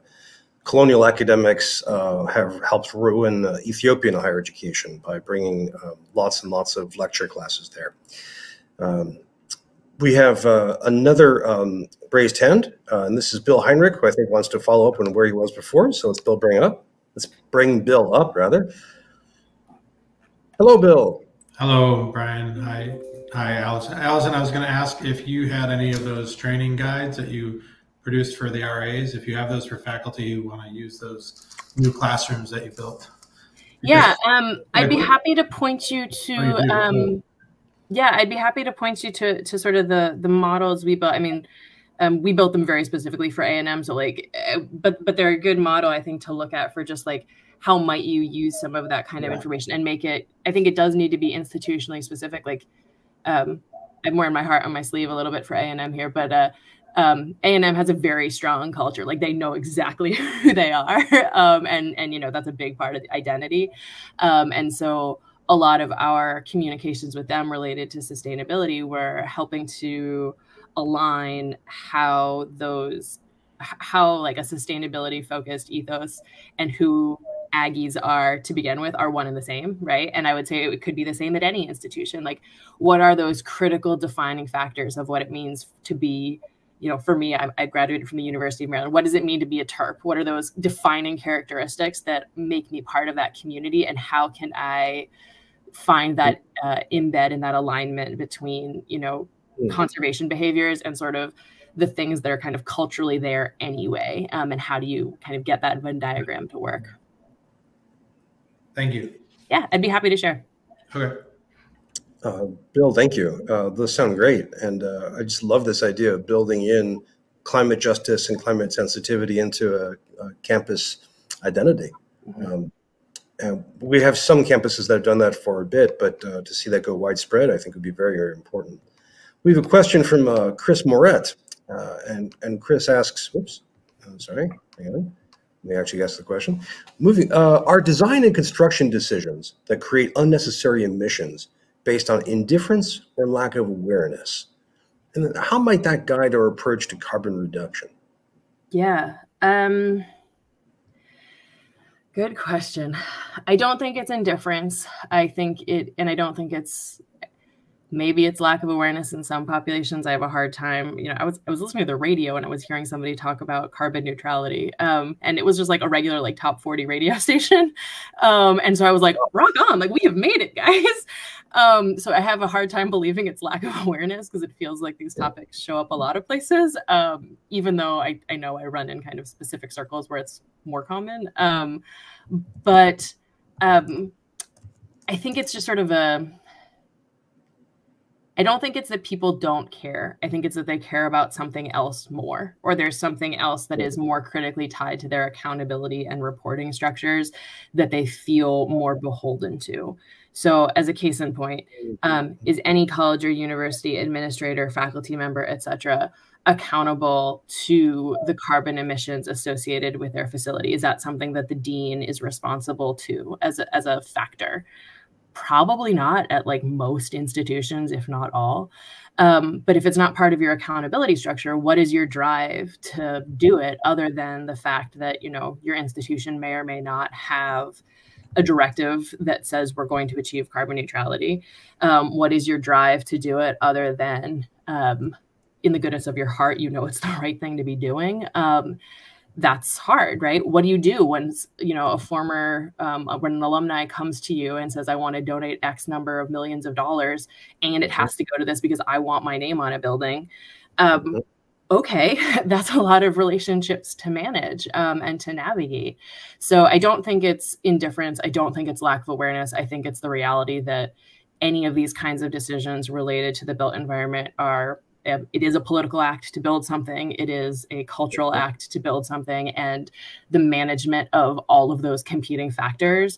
colonial academics uh, have helped ruin uh, Ethiopian higher education by bringing uh, lots and lots of lecture classes there. Um, We have uh, another um, raised hand, uh, and this is Bill Heinrich, who I think wants to follow up on where he was before. So let's Bill bring up. Let's bring Bill up, rather. Hello, Bill. Hello, Brian. Hi, hi, Allison. Allison, I was going to ask if you had any of those training guides that you produced for the R As. If you have those for faculty who want to use those new classrooms that you built. Because, yeah, um, I'd be happy to point you to. Yeah, I'd be happy to point you to to sort of the the models we built. I mean, um, we built them very specifically for A and M. So like, but but they're a good model, I think, to look at for just like, how might you use some of that kind of information and make it. I think it does need to be institutionally specific. Like, um, I'm wearing my heart on my sleeve a little bit for A and M here, but uh, um, A and M has a very strong culture. Like, they know exactly who they are, um, and and you know, that's a big part of the identity, um, and so. A lot of our communications with them related to sustainability were helping to align how those, how like a sustainability focused ethos and who Aggies are to begin with are one and the same, right? And I would say it could be the same at any institution. Like, what are those critical defining factors of what it means to be, you know, for me, I, I graduated from the University of Maryland. What does it mean to be a Terp? What are those defining characteristics that make me part of that community? And how can I find that uh, embed and that alignment between, you know, mm-hmm. conservation behaviors and sort of the things that are kind of culturally there anyway? Um, and how do you kind of get that Venn diagram to work? Thank you. Yeah, I'd be happy to share. Okay. Uh, Bill, thank you. Uh, those sound great. And uh, I just love this idea of building in climate justice and climate sensitivity into a, a campus identity. Um, And we have some campuses that have done that for a bit, but uh, to see that go widespread, I think would be very, very important. We have a question from uh, Chris Moret, uh, and, and Chris asks, oops, I'm sorry, hang on. Let me actually ask the question. Moving, uh, are design and construction decisions that create unnecessary emissions based on indifference or lack of awareness? And then how might that guide our approach to carbon reduction? Yeah, um, good question. I don't think it's indifference. I think it, and I don't think it's, maybe it's lack of awareness in some populations. I have a hard time, you know, I was, I was listening to the radio and I was hearing somebody talk about carbon neutrality. Um, and it was just like a regular, like top forty radio station. Um, and so I was like, oh, rock on, like we have made it, guys. Um, so I have a hard time believing it's lack of awareness because it feels like these topics show up a lot of places. Um, even though I, I know I run in kind of specific circles where it's more common. Um, but um, I think it's just sort of a, I don't think it's that people don't care. I think it's that they care about something else more, or there's something else that is more critically tied to their accountability and reporting structures that they feel more beholden to. So as a case in point, um, is any college or university administrator, faculty member, et cetera, accountable to the carbon emissions associated with their facility? Is that something that the dean is responsible to as a, as a factor? Probably not at like most institutions, if not all. Um, but if it's not part of your accountability structure, what is your drive to do it other than the fact that, you know, your institution may or may not have a directive that says we're going to achieve carbon neutrality? Um, what is your drive to do it other than um, in the goodness of your heart, you know, it's the right thing to be doing? Um, That's hard, right? What do you do when, you know, a former, um, when an alumni comes to you and says, I want to donate X number of millions of dollars and it has to go to this because I want my name on a building. Um, okay, that's a lot of relationships to manage um, and to navigate. So I don't think it's indifference. I don't think it's lack of awareness. I think it's the reality that any of these kinds of decisions related to the built environment are it is a political act to build something. It is a cultural act to build something. And the management of all of those competing factors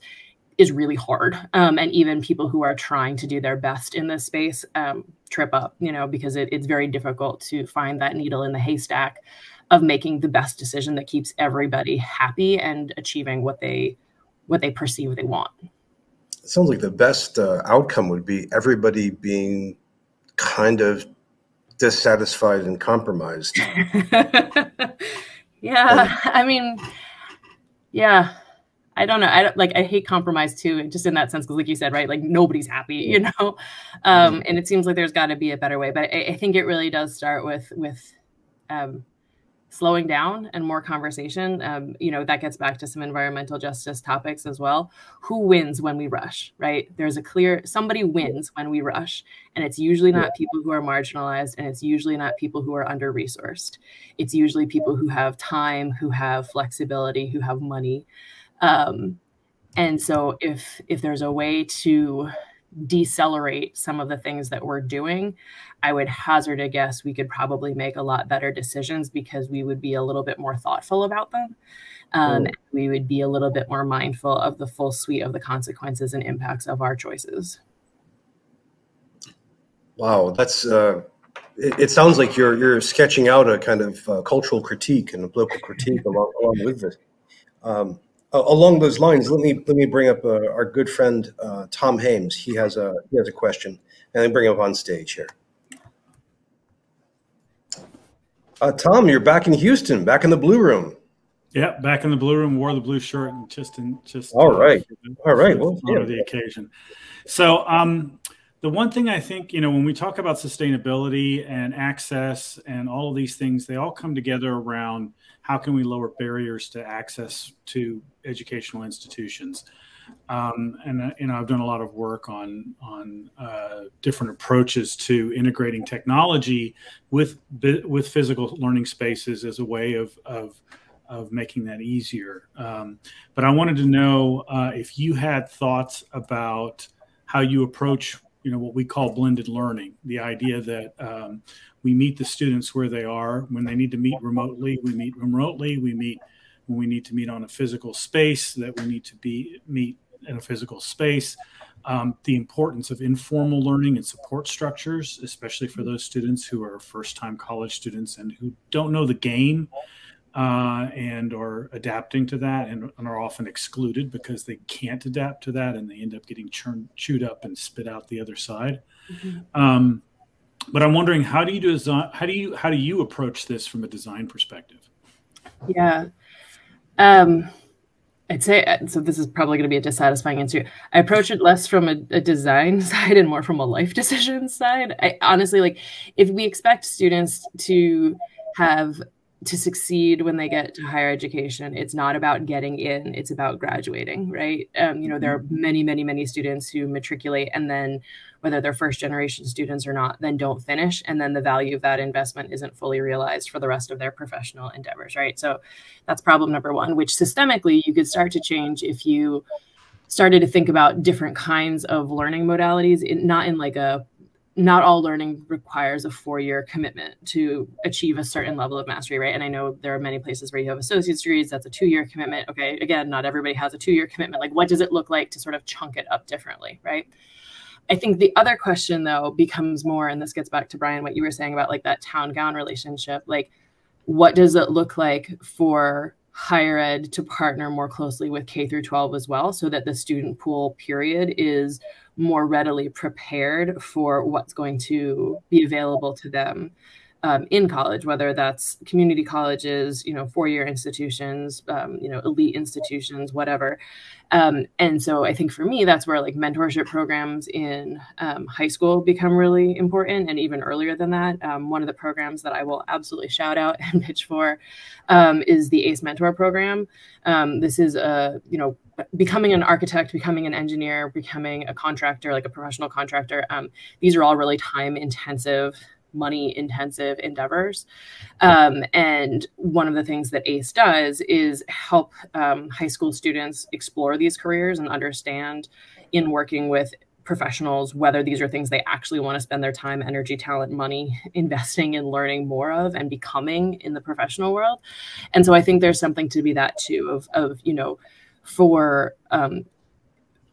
is really hard. Um, and even people who are trying to do their best in this space um, trip up, you know, because it, it's very difficult to find that needle in the haystack of making the best decision that keeps everybody happy and achieving what they, what they perceive they want. It sounds like the best uh, outcome would be everybody being kind of dissatisfied and compromised. Yeah, I mean, yeah, I don't know. I don't, like, I hate compromise too, just in that sense, because like you said, right, like nobody's happy, you know? Um, and it seems like there's gotta be a better way, but I, I think it really does start with, with um, slowing down and more conversation. Um, you know, that gets back to some environmental justice topics as well. Who wins when we rush, right? There's a clear, somebody wins when we rush. And it's usually not people who are marginalized, and it's usually not people who are under-resourced. It's usually people who have time, who have flexibility, who have money. Um, and so if, if there's a way to decelerate some of the things that we're doing, I would hazard a guess we could probably make a lot better decisions because we would be a little bit more thoughtful about them. Um, and we would be a little bit more mindful of the full suite of the consequences and impacts of our choices. Wow, that's uh, it, it sounds like you're you're sketching out a kind of uh, cultural critique and a political critique along, along with this. Um, Uh, along those lines, let me let me bring up uh, our good friend uh, Tom Hames. He has a he has a question, and then bring him up on stage here. Uh, Tom, you're back in Houston, back in the blue room. Yeah, back in the blue room. Wore the blue shirt and just in just. All right, uh, all right. Well, yeah. The occasion. So um, the one thing I think, you know, when we talk about sustainability and access and all of these things, they all come together around how can we lower barriers to access to educational institutions? Um, and you know, I've done a lot of work on on uh, different approaches to integrating technology with with physical learning spaces as a way of of, of making that easier. Um, but I wanted to know uh, if you had thoughts about how you approach, you know, what we call blended learning, the idea that um, we meet the students where they are. When they need to meet remotely, we meet remotely. We meet when we need to meet on a physical space, that we need to be meet in a physical space, um, the importance of informal learning and support structures, especially for those students who are first-time college students and who don't know the game uh, and are adapting to that and, and are often excluded because they can't adapt to that and they end up getting churned, chewed up and spit out the other side. Mm-hmm. um, but I'm wondering, how do you design, how do you, how do you approach this from a design perspective? Yeah. Um, I'd say, so this is probably going to be a dissatisfying answer. I approach it less from a, a design side and more from a life decision side. I honestly, like, if we expect students to have, to succeed when they get to higher education, it's not about getting in, it's about graduating, right? Um, you know, there are many, many, many students who matriculate and then, whether they're first generation students or not, then don't finish. And then the value of that investment isn't fully realized for the rest of their professional endeavors, right? So that's problem number one, which systemically you could start to change if you started to think about different kinds of learning modalities, in, not in like a, not all learning requires a four-year commitment to achieve a certain level of mastery, right? And I know there are many places where you have associate's degrees, that's a two-year commitment. Okay, again, not everybody has a two-year commitment. Like, what does it look like to sort of chunk it up differently, right? I think the other question, though, becomes more, and this gets back to, Bryan, what you were saying about, like, that town-gown relationship. Like, what does it look like for higher ed to partner more closely with K through twelve as well, so that the student pool, period, is more readily prepared for what's going to be available to them um, in college, whether that's community colleges, you know, four-year institutions, um, you know, elite institutions, whatever. Um, and so I think for me, that's where, like, mentorship programs in um, high school become really important, and even earlier than that. Um, one of the programs that I will absolutely shout out and pitch for um, is the ACE Mentor Program. Um, this is a, you know, becoming an architect, becoming an engineer, becoming a contractor, like a professional contractor. Um, these are all really time-intensive, money-intensive endeavors. Um, and one of the things that ACE does is help um, high school students explore these careers and understand, in working with professionals, whether these are things they actually want to spend their time, energy, talent, money investing in learning more of and becoming in the professional world. And so I think there's something to be that too of, of you know, for um,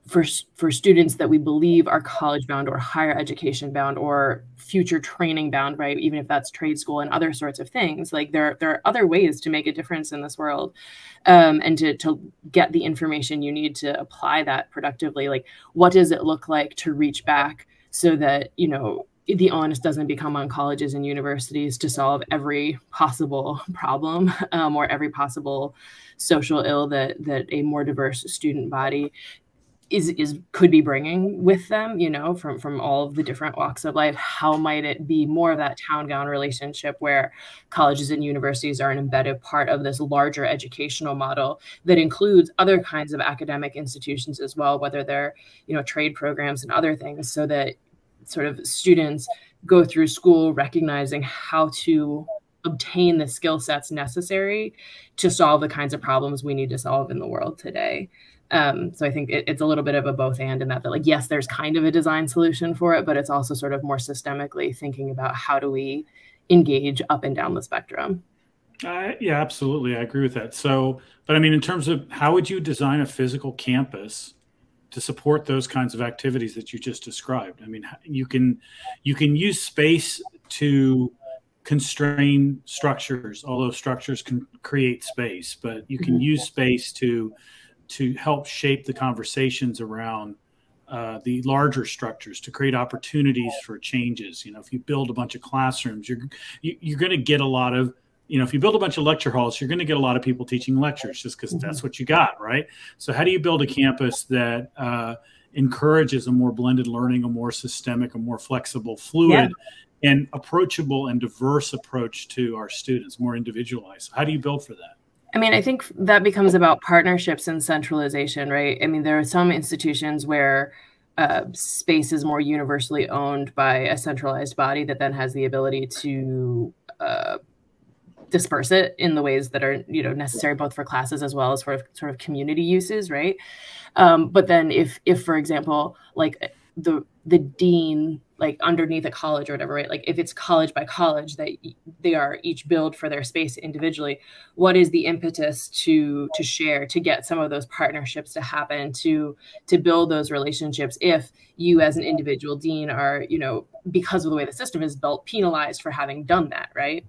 For, for students that we believe are college bound or higher education bound or future training bound, right? Even if that's trade school and other sorts of things, like there, there are other ways to make a difference in this world um, and to, to get the information you need to apply that productively. Like, what does it look like to reach back so that, you know, the onus doesn't become on colleges and universities to solve every possible problem um, or every possible social ill that, that a more diverse student body is is could be bringing with them, you know, from from all of the different walks of life. How might it be more of that town gown relationship where colleges and universities are an embedded part of this larger educational model that includes other kinds of academic institutions as well, whether they're, you know, trade programs and other things, so that sort of students go through school recognizing how to obtain the skill sets necessary to solve the kinds of problems we need to solve in the world today. Um, so I think it, it's a little bit of a both and in that, that, like, yes, there's kind of a design solution for it, but it's also sort of more systemically thinking about how do we engage up and down the spectrum. Uh, yeah, absolutely. I agree with that. So, but I mean, in terms of how would you design a physical campus to support those kinds of activities that you just described? I mean, you can, you can use space to constrain structures, although structures can create space, but you can mm-hmm. use space to to help shape the conversations around uh, the larger structures, to create opportunities for changes. You know, if you build a bunch of classrooms, you're, you, you're going to get a lot of, you know, if you build a bunch of lecture halls, you're going to get a lot of people teaching lectures just because mm-hmm. that's what you got, right? So how do you build a campus that uh, encourages a more blended learning, a more systemic, a more flexible, fluid, yeah. and approachable and diverse approach to our students, more individualized? How do you build for that? I mean, I think that becomes about partnerships and centralization, right? I mean, there are some institutions where uh, space is more universally owned by a centralized body that then has the ability to uh, disperse it in the ways that are, you know, necessary both for classes as well as for sort of community uses, right? Um, but then if, if, for example, like the the dean, like underneath a college or whatever, right? Like if it's college by college that they are each billed for their space individually, what is the impetus to to share, to get some of those partnerships to happen, to to build those relationships if you as an individual dean are, you know, because of the way the system is built, penalized for having done that, right?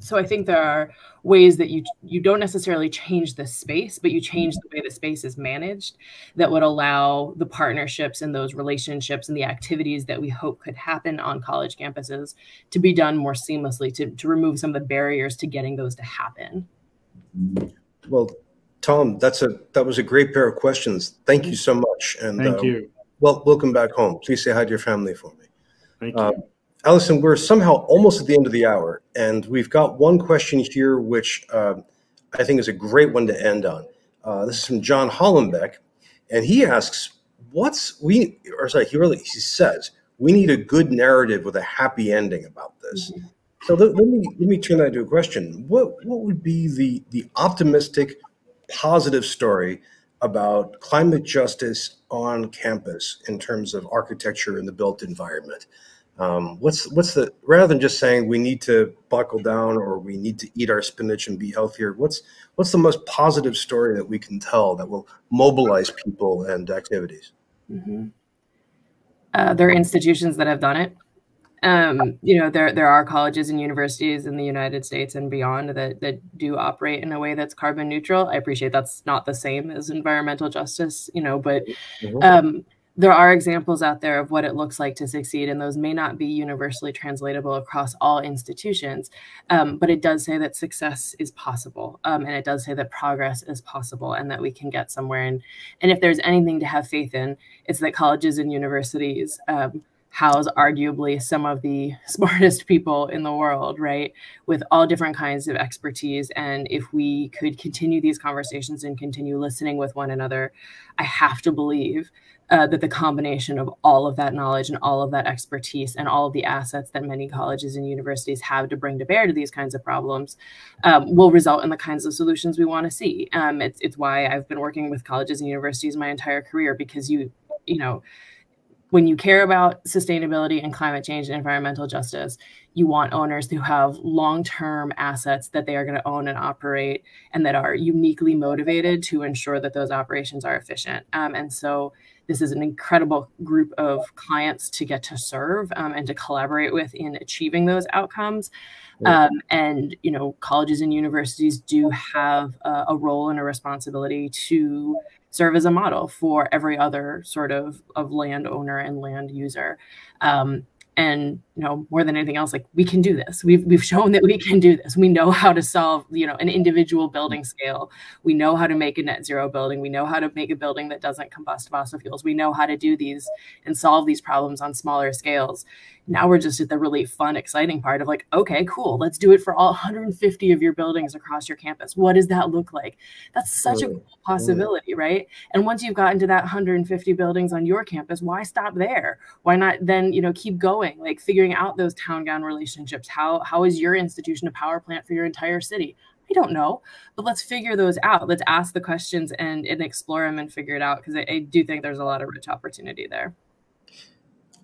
So I think there are ways that you you don't necessarily change the space, but you change the way the space is managed that would allow the partnerships and those relationships and the activities that we hope could happen on college campuses to be done more seamlessly, to, to remove some of the barriers to getting those to happen. Well, Tom, that's a that was a great pair of questions. Thank you so much. And thank uh, you. Well, welcome back home. Please say hi to your family for me. Thank you. Uh, Allison, we're somehow almost at the end of the hour, and we've got one question here, which uh, I think is a great one to end on. Uh, this is from John Hollenbeck, and he asks, "What's we?" Or sorry, he really he says, "We need a good narrative with a happy ending about this." Mm-hmm. So let, let me let me turn that into a question. What what would be the the optimistic, positive story about climate justice on campus in terms of architecture and the built environment? Um, what's what's the rather than just saying we need to buckle down or we need to eat our spinach and be healthier, what's what's the most positive story that we can tell that will mobilize people and activities? Mm-hmm. Uh, there are institutions that have done it. Um, you know, there there are colleges and universities in the United States and beyond that that do operate in a way that's carbon neutral. I appreciate that's not the same as environmental justice, you know, but. Mm-hmm. um, There are examples out there of what it looks like to succeed, and those may not be universally translatable across all institutions, um, but it does say that success is possible, um, and it does say that progress is possible and that we can get somewhere. And, and if there's anything to have faith in, it's that colleges and universities um, house arguably some of the smartest people in the world, right, with all different kinds of expertise. And if we could continue these conversations and continue listening with one another, I have to believe Uh, that the combination of all of that knowledge and all of that expertise and all of the assets that many colleges and universities have to bring to bear to these kinds of problems um, will result in the kinds of solutions we want to see. Um, it's, it's why I've been working with colleges and universities my entire career, because you, you know, when you care about sustainability and climate change and environmental justice, you want owners who have long-term assets that they are going to own and operate and that are uniquely motivated to ensure that those operations are efficient. Um, and so this is an incredible group of clients to get to serve um, and to collaborate with in achieving those outcomes. Um, and, you know, colleges and universities do have a, a role and a responsibility to serve as a model for every other sort of, of landowner and land user. Um, And, you know, more than anything else, like we can do this. We've, we've shown that we can do this. We know how to solve, you know, an individual building scale. We know how to make a net zero building. We know how to make a building that doesn't combust fossil fuels. We know how to do these and solve these problems on smaller scales. Now we're just at the really fun, exciting part of like, okay, cool. Let's do it for all one hundred fifty of your buildings across your campus. What does that look like? That's such a cool possibility, right? And once you've gotten to that one hundred fifty buildings on your campus, why stop there? Why not then, you know, keep going? Like figuring out those town-gown relationships. How, how is your institution a power plant for your entire city? I don't know, but let's figure those out. Let's ask the questions and, and explore them and figure it out, because I, I do think there's a lot of rich opportunity there.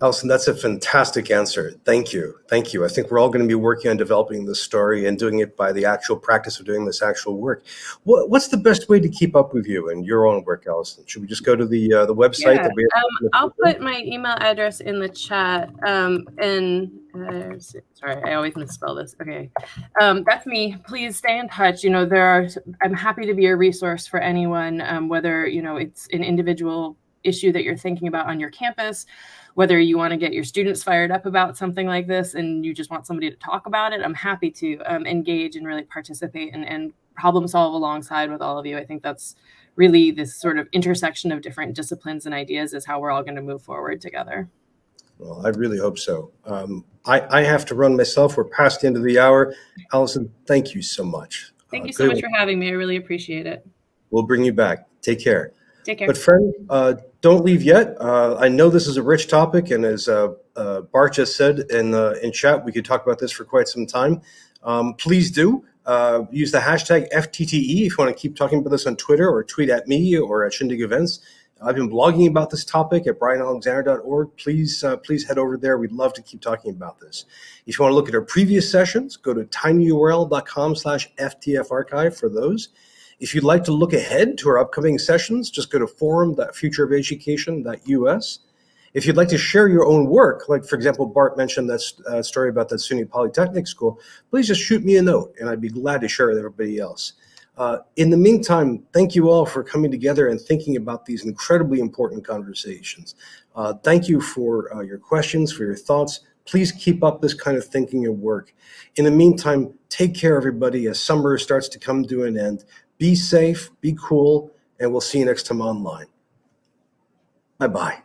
Allison, that's a fantastic answer. Thank you. Thank you. I think we're all going to be working on developing this story and doing it by the actual practice of doing this actual work. What, what's the best way to keep up with you and your own work, Allison? Should we just go to the uh, the website? Yeah. That we have um, I'll put my email address in the chat. Um, and uh, sorry, I always misspell this. Okay. Um, that's me. Please stay in touch. You know, there are, I'm happy to be a resource for anyone, um, whether, you know, it's an individual issue that you're thinking about on your campus, whether you want to get your students fired up about something like this and you just want somebody to talk about it, I'm happy to um, engage and really participate and, and problem solve alongside with all of you. I think that's really this sort of intersection of different disciplines and ideas is how we're all going to move forward together. Well, I really hope so. Um, I, I have to run myself. We're past the end of the hour. Allison, thank you so much. Thank uh, you so much for having me. I really appreciate it. We'll bring you back. Take care. Take care. But friend, uh, don't leave yet. Uh, I know this is a rich topic, and as uh, uh, Bart just said in, uh, in chat, we could talk about this for quite some time. Um, please do uh, use the hashtag F T T E if you want to keep talking about this on Twitter, or tweet at me or at Shindig Events. I've been blogging about this topic at bryan alexander dot org. Please, uh, please head over there. We'd love to keep talking about this. If you want to look at our previous sessions, go to tinyurl dot com slash F T F archive for those. If you'd like to look ahead to our upcoming sessions, just go to forum dot future of education dot U S. If you'd like to share your own work, like, for example, Bart mentioned that uh, story about that SUNY Polytechnic School, please just shoot me a note, and I'd be glad to share it with everybody else. Uh, in the meantime, thank you all for coming together and thinking about these incredibly important conversations. Uh, thank you for uh, your questions, for your thoughts. Please keep up this kind of thinking and work. In the meantime, take care, everybody, as summer starts to come to an end. Be safe, be cool, and we'll see you next time online. Bye-bye.